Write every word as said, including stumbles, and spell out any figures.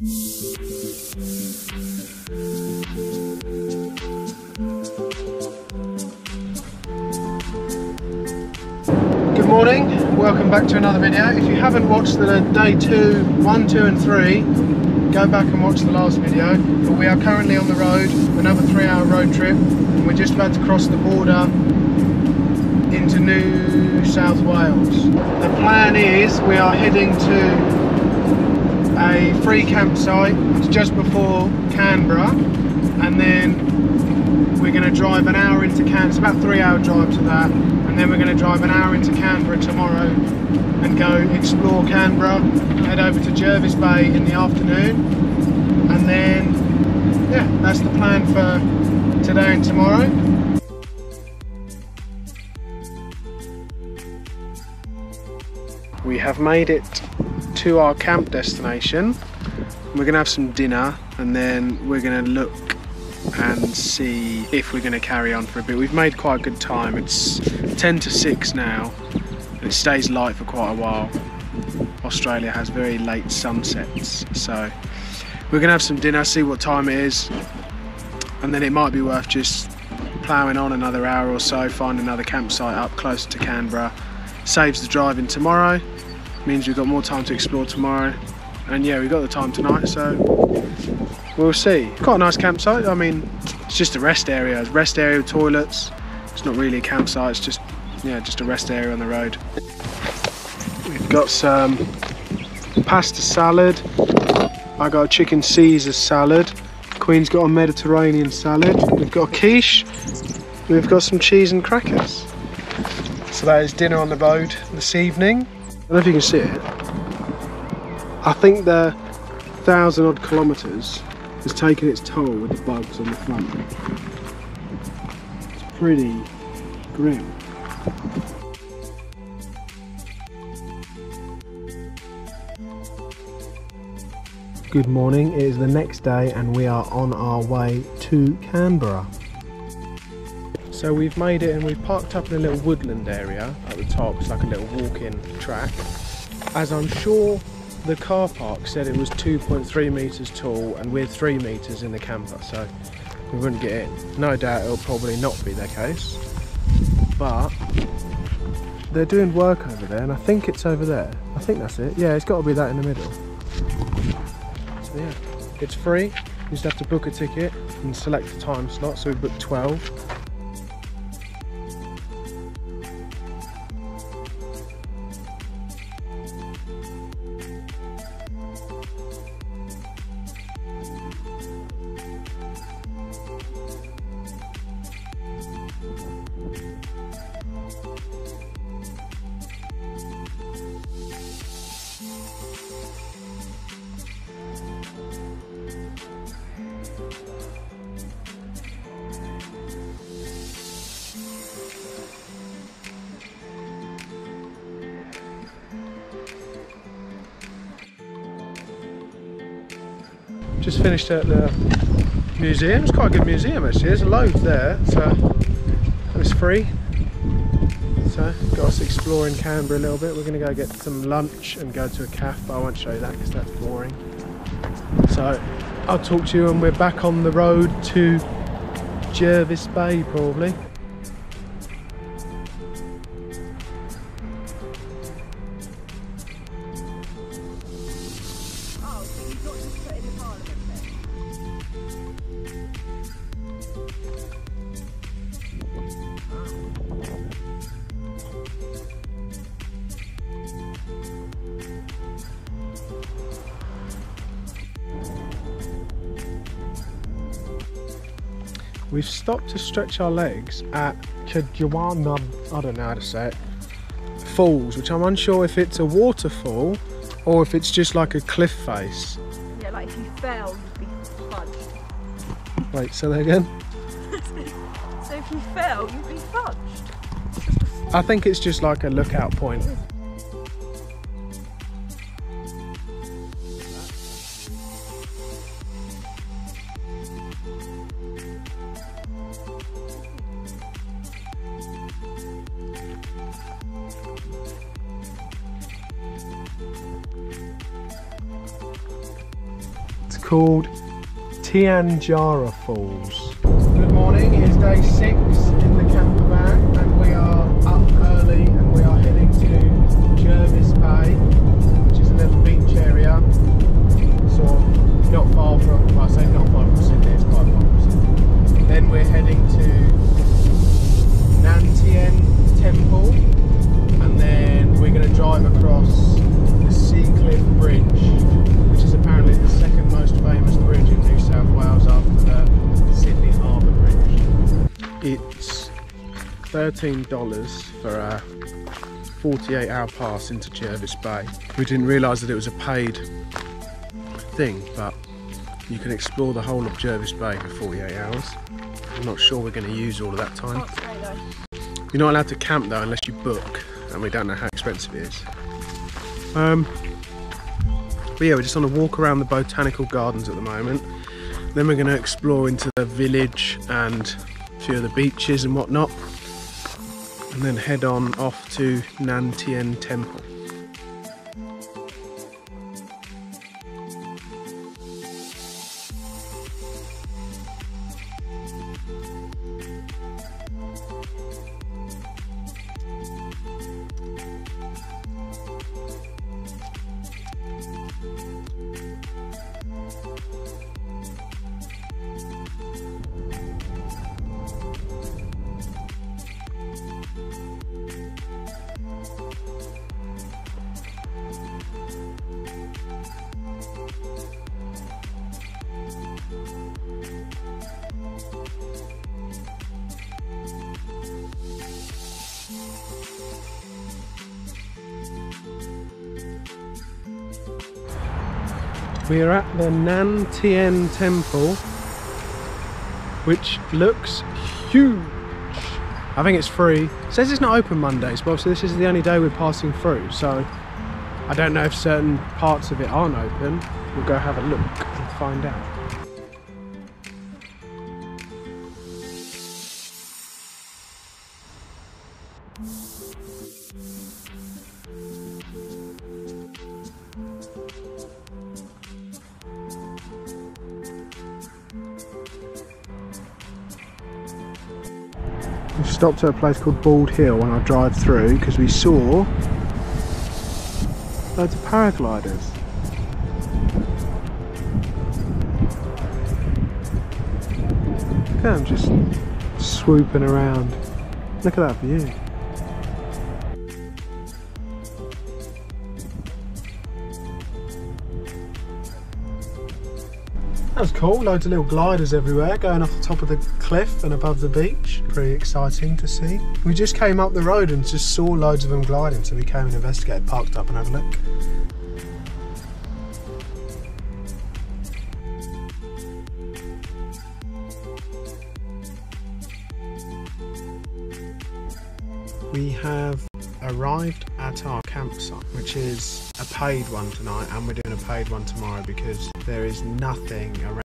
Good morning, welcome back to another video. If you haven't watched the day two, one, two and three, go back and watch the last video. But we are currently on the road, another three hour road trip, and we're just about to cross the border into New South Wales. The plan is we are heading to a free campsite. It's just before Canberra, and then we're going to drive an hour into Canberra. It's about a three hour drive to that, and then we're going to drive an hour into Canberra tomorrow and go explore Canberra, head over to Jervis Bay in the afternoon, and then yeah, that's the plan for today and tomorrow. We have made it to our camp destination. We're gonna have some dinner and then we're gonna look and see if we're gonna carry on for a bit. We've made quite a good time. It's ten to six now and it stays light for quite a while. Australia has very late sunsets, so we're gonna have some dinner, see what time it is, and then it might be worth just ploughing on another hour or so, find another campsite up closer to Canberra. Saves the driving tomorrow, means we've got more time to explore tomorrow, and yeah, we've got the time tonight, so we'll see. Quite a nice campsite. I mean, it's just a rest area. It's rest area with toilets. It's not really a campsite, it's just, yeah, just a rest area on the road. We've got some pasta salad. I got a chicken Caesar salad. Queen's got a Mediterranean salad. We've got a quiche. We've got some cheese and crackers. So that is dinner on the road this evening. I don't know if you can see it. I think the thousand odd kilometres has taken its toll with the bugs on the front. It's pretty grim. Good morning, it is the next day and we are on our way to Canberra. So we've made it and we've parked up in a little woodland area at the top. It's like a little walk-in track. As I'm sure the car park said it was two point three metres tall and we're three metres in the camper, so we wouldn't get in. No doubt it'll probably not be their case, but they're doing work over there and I think it's over there. I think that's it. Yeah, it's got to be that in the middle. So yeah, it's free. You just have to book a ticket and select the time slot, so we booked twelve. Just finished at the museum. It's quite a good museum actually. There's loads there, so it's free. So got us exploring Canberra a little bit. We're going to go get some lunch and go to a cafe, but I won't show you that because that's boring. So I'll talk to you when we're back on the road to Jervis Bay probably. We've stopped to stretch our legs at Kagyuanan, I don't know how to say it, Falls, which I'm unsure if it's a waterfall or if it's just like a cliff face. Yeah, like if you fell, you'd be fudged. Wait, say that again? So if you fell, you'd be fudged. I think it's just like a lookout point. called Tianjara Falls. Good morning, it's day six in the camper van and we are up early and we are heading to Jervis Bay, which is a little beach area, sort of not far from, well, I say not far from Sydney, it's quite far from Sydney. Then we're heading to Nan Tien Temple and then we're going to drive across the Sea Cliff Bridge, which is apparently the second most famous bridge in New South Wales after the Sydney Harbour Bridge. It's thirteen dollars for a forty-eight hour pass into Jervis Bay. We didn't realise that it was a paid thing, but you can explore the whole of Jervis Bay for forty-eight hours. I'm not sure we're going to use all of that time. You're not allowed to camp though unless you book, and we don't know how expensive it is. Um, but yeah, we're just on a walk around the botanical gardens at the moment. Then we're going to explore into the village and a few of the beaches and whatnot, and then head on off to Nan Tien Temple. We are at the Nan Tien Temple, which looks huge. I think it's free. It says it's not open Mondays, but obviously this is the only day we're passing through, so I don't know if certain parts of it aren't open. We'll go have a look and find out. We've stopped at a place called Bald Hill on our drive through because we saw loads of paragliders. Look at them just swooping around. Look at that view. That was cool, loads of little gliders everywhere going off the top of the cliff and above the beach. Pretty exciting to see. We just came up the road and just saw loads of them gliding, so we came and investigated, parked up and had a look. We have arrived at our campsite, which is a paid one tonight, and we're doing a paid one tomorrow because there is nothing around.